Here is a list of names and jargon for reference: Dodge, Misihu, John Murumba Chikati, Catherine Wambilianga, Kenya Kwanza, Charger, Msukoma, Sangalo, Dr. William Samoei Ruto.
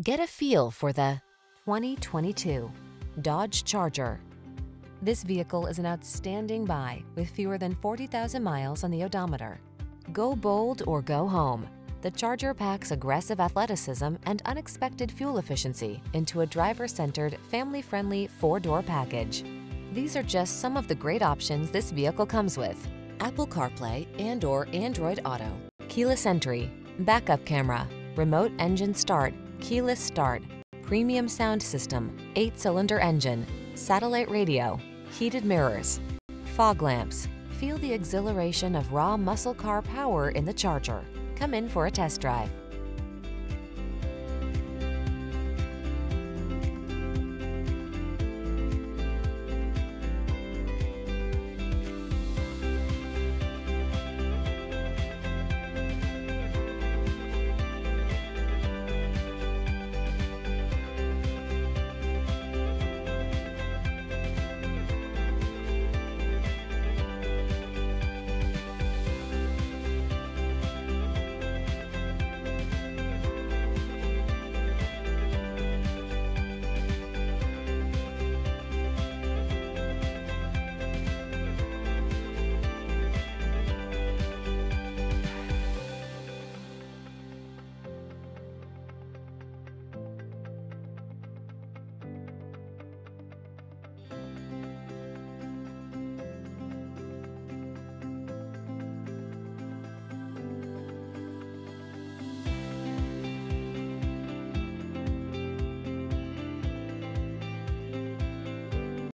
Get a feel for the 2022 Dodge Charger. This vehicle is an outstanding buy with fewer than 40,000 miles on the odometer. Go bold or go home. The Charger packs aggressive athleticism and unexpected fuel efficiency into a driver-centered, family-friendly four-door package. These are just some of the great options this vehicle comes with: Apple CarPlay and/or Android Auto, keyless entry, backup camera, remote engine start, keyless start, premium sound system, 8-cylinder engine, satellite radio, heated mirrors, fog lamps. Feel the exhilaration of raw muscle car power in the Charger. Come in for a test drive.